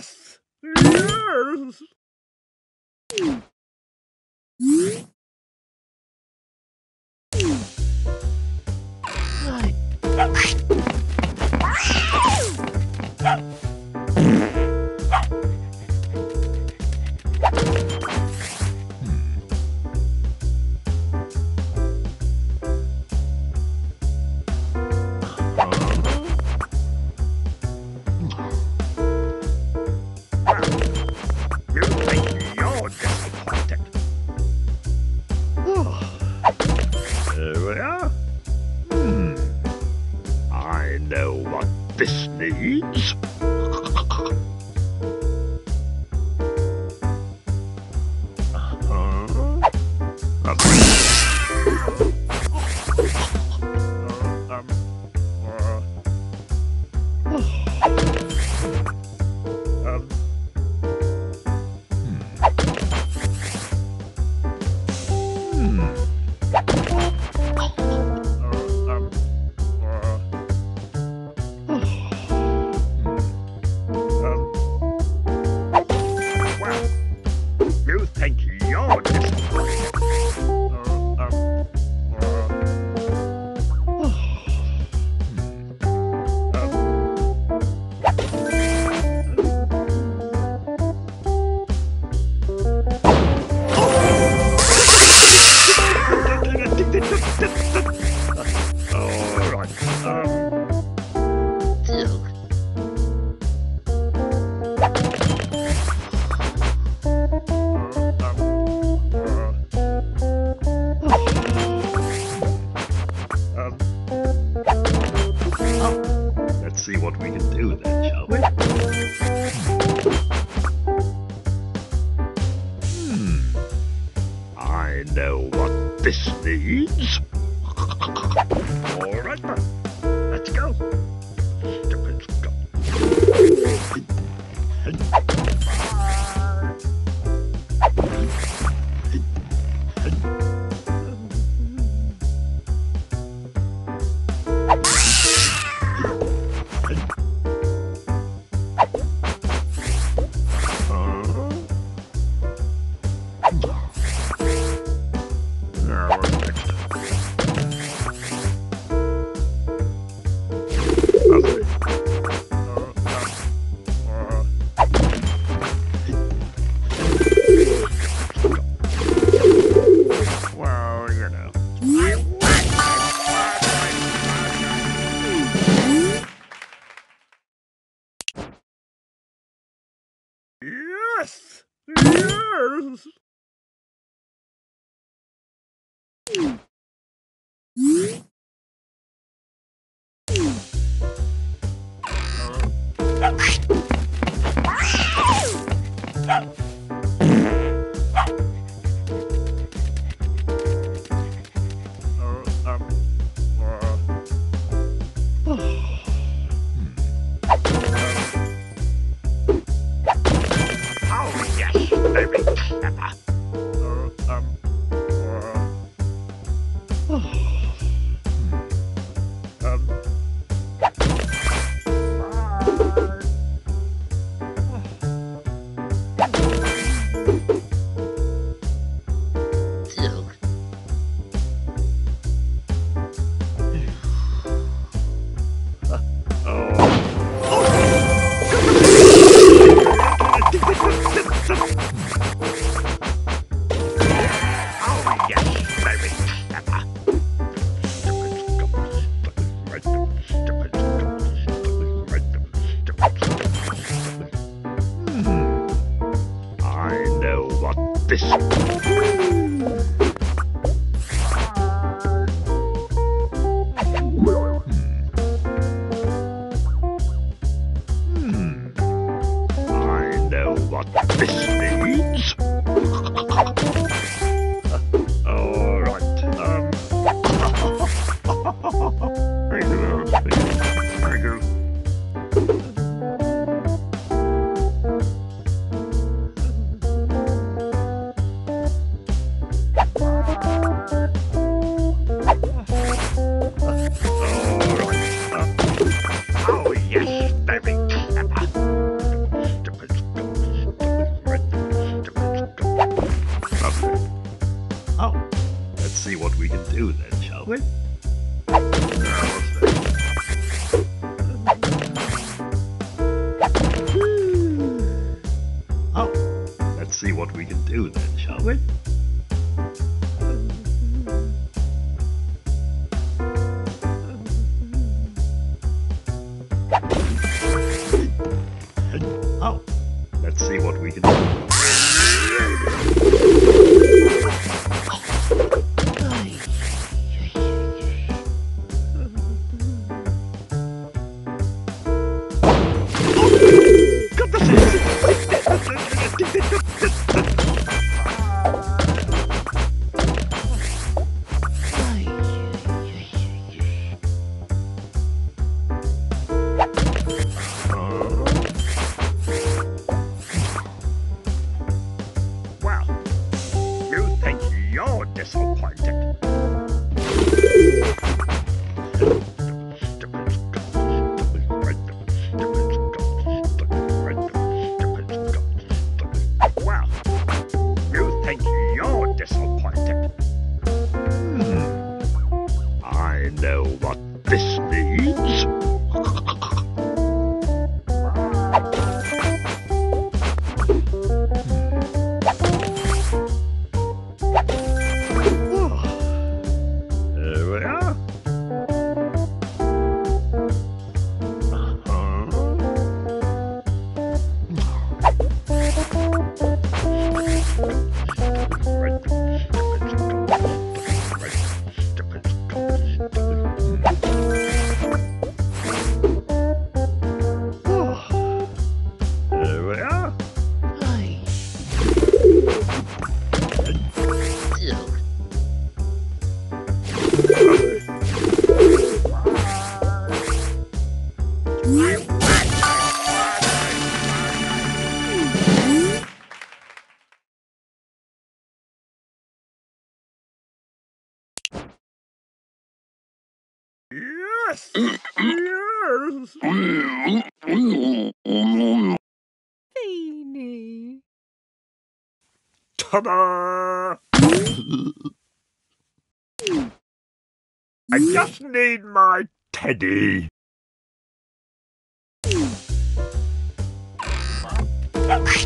Yes! Yes! do that, shall we? Oh, let's see what we can do. Yes! Yes! Feeny! Ta-da! I just need my teddy. Yes! Yes!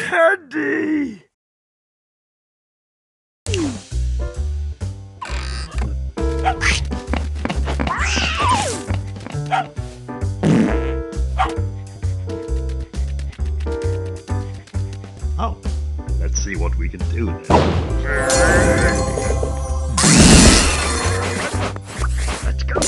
Teddy! Oh, let's see what we can do then. Let's go.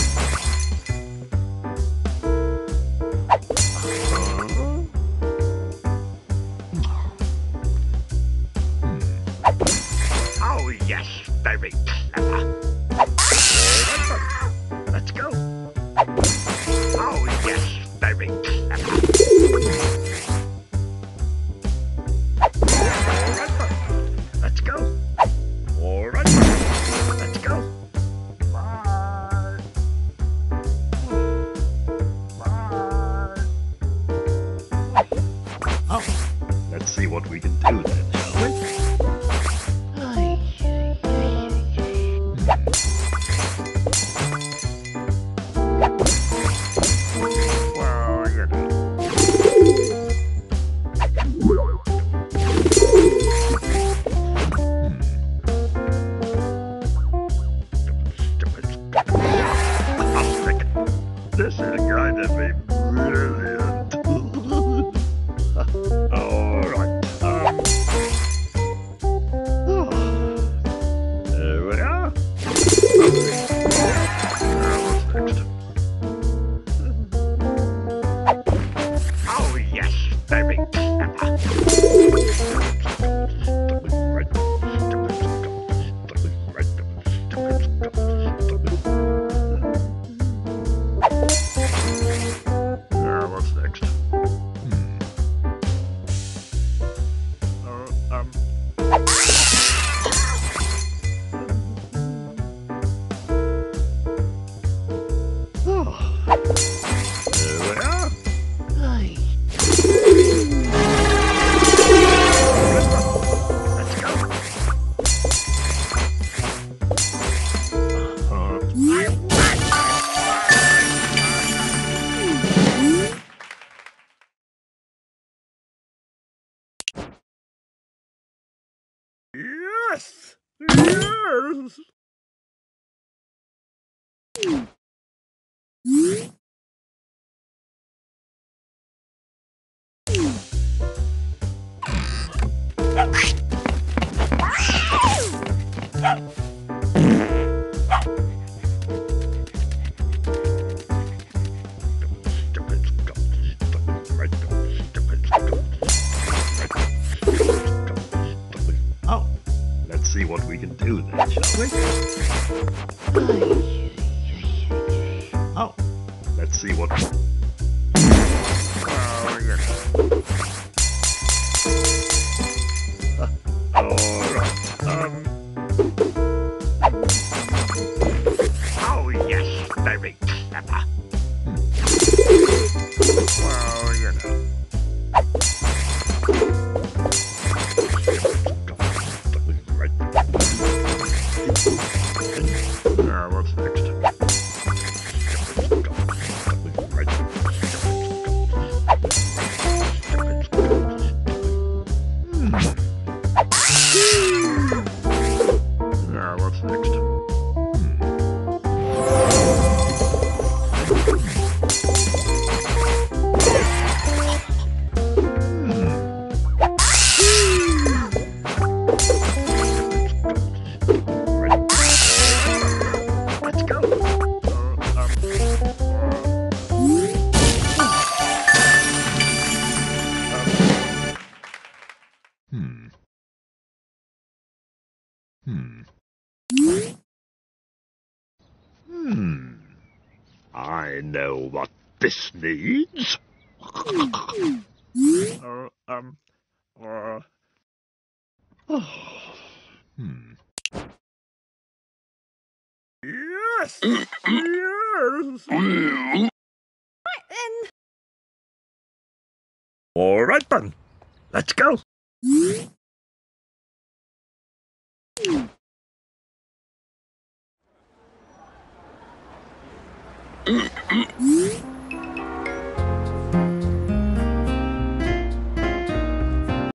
stairs. See what we can do then, shall we? Oh, let's see what. Alright. Oh yes, very clever. Well, you know. I know what this needs. Yes. Yes. Right then. All right then. Let's go.